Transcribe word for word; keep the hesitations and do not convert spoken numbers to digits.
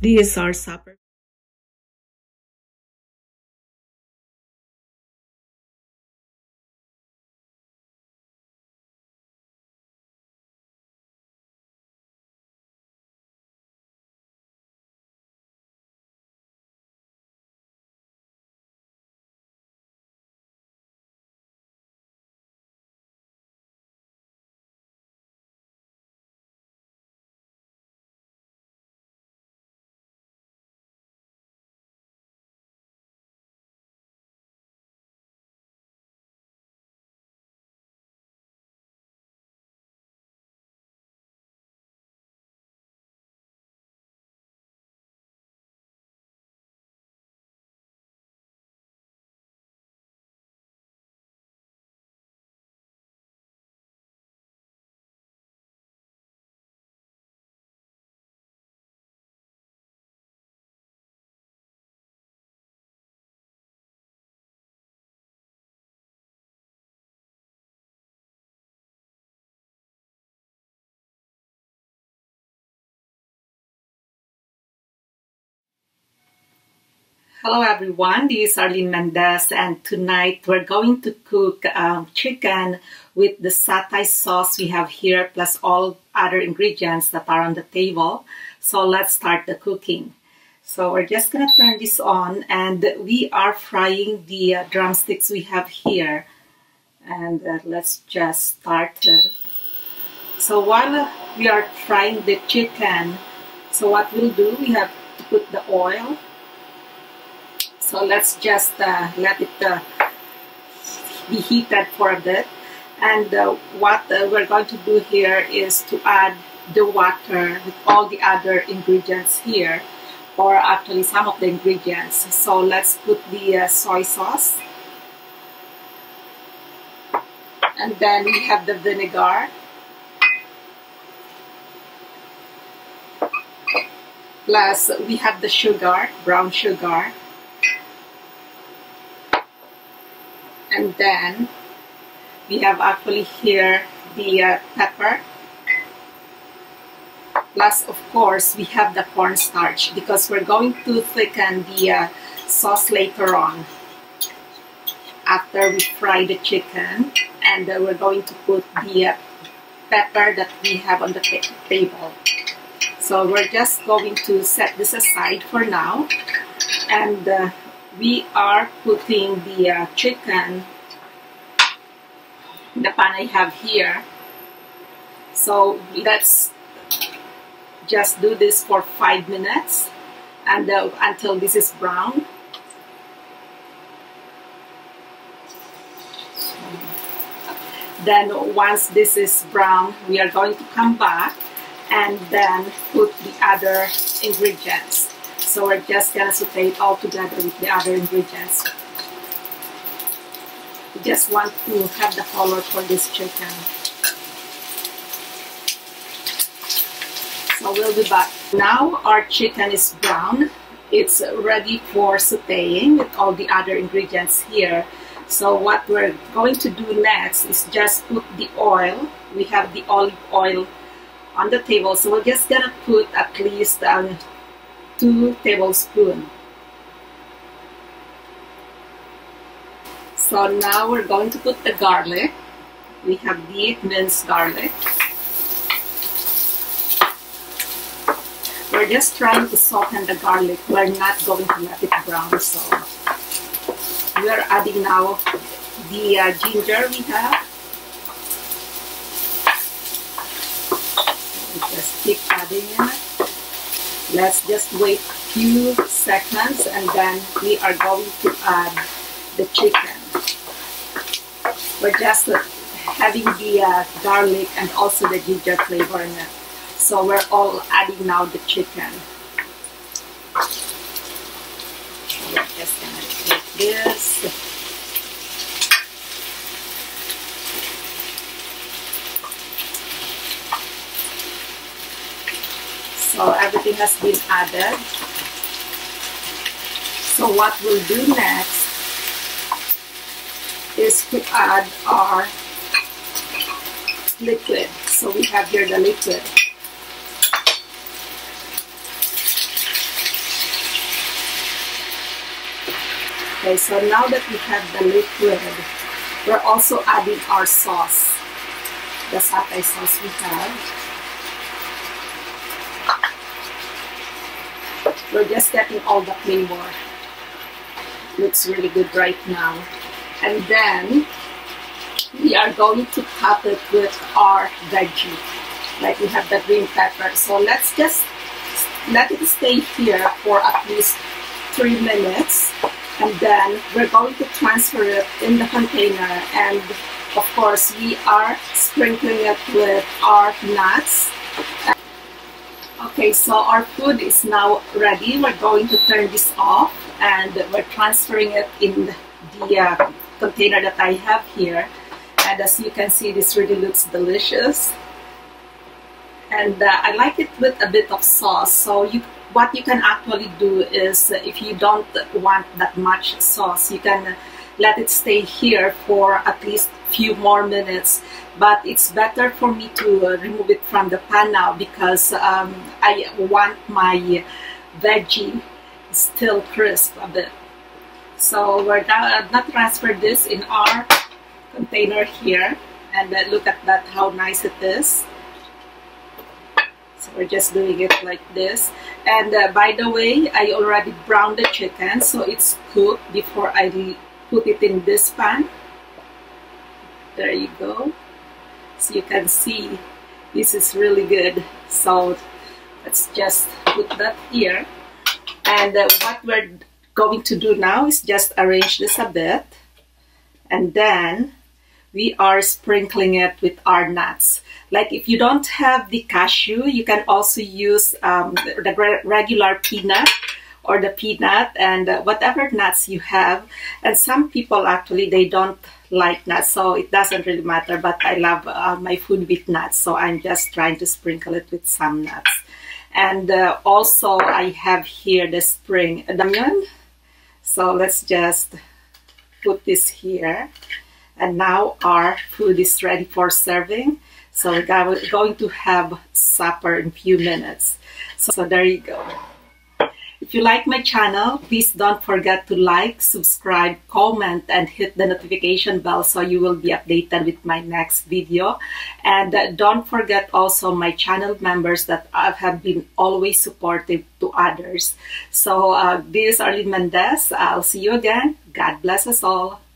These are supper. Hello everyone, this is Arlene Mendez, and tonight we're going to cook um, chicken with the satay sauce we have here, plus all other ingredients that are on the table. So let's start the cooking. So we're just going to turn this on, and we are frying the uh, drumsticks we have here. And uh, let's just start. Uh, so while we are frying the chicken, so what we'll do, we have to put the oil. So let's just uh, let it uh, be heated for a bit. And uh, what uh, we're going to do here is to add the water with all the other ingredients here, or actually some of the ingredients. So let's put the uh, soy sauce. And then we have the vinegar. Plus we have the sugar, brown sugar. And then we have actually here the uh, pepper. Plus, of course, we have the cornstarch because we're going to thicken the uh, sauce later on after we fry the chicken. And uh, we're going to put the uh, pepper that we have on the table. So we're just going to set this aside for now. And uh, we are putting the uh, chicken in the pan I have here. So let's just do this for five minutes and uh, until this is brown. Then once this is brown, we are going to come back and then put the other ingredients. So we're just going to saute it all together with the other ingredients. We just want to have the color for this chicken. So we'll be back. Now our chicken is brown. It's ready for sauteing with all the other ingredients here. So what we're going to do next is just put the oil. We have the olive oil on the table. So we're just going to put at least um, two tablespoons. So now we're going to put the garlic. We have the minced garlic. We're just trying to soften the garlic. We're not going to let it brown, so we're adding now the uh, ginger we have. Just keep adding it. Let's just wait a few seconds and then we are going to add the chicken. We're just having the uh, garlic and also the ginger flavor in it. So we're all adding now the chicken. We're just gonna take this. So everything has been added. So what we'll do next is to add our liquid. So we have here the liquid. Okay, so now that we have the liquid, we're also adding our sauce, the satay sauce we have. We're just getting all the flavor. Looks really good right now. And then we are going to top it with our veggie. Like we have the green pepper. So let's just let it stay here for at least three minutes. And then we're going to transfer it in the container. And of course, we are sprinkling it with our nuts. Okay, so our food is now ready. We're going to turn this off and we're transferring it in the uh, container that I have here. And as you can see, this really looks delicious. And uh, I like it with a bit of sauce. So you, what you can actually do is, if you don't want that much sauce, you can let it stay here for at least a few more minutes. But it's better for me to remove it from the pan now because um, I want my veggie still crisp a bit. So we're gonna transfer this in our container here, and uh, look at that, how nice it is. So we're just doing it like this. And uh, by the way, I already browned the chicken, so it's cooked before I put it in this pan. There you go. So you can see this is really good. So let's just put that here. And uh, what we're going to do now is just arrange this a bit. And then we are sprinkling it with our nuts. Like if you don't have the cashew, you can also use um, the regular peanut or the peanut and whatever nuts you have. And some people actually, they don't like nuts, so it doesn't really matter, but I love uh, my food with nuts, so I'm just trying to sprinkle it with some nuts. And uh, also I have here the spring onion. So let's just put this here. And now our food is ready for serving. So we're going to have supper in a few minutes. So, so there you go. If you like my channel, please don't forget to like, subscribe, comment, and hit the notification bell so you will be updated with my next video. And uh, don't forget also my channel members that have been always supportive to others. So uh, this is Arlene Mendez. I'll see you again. God bless us all.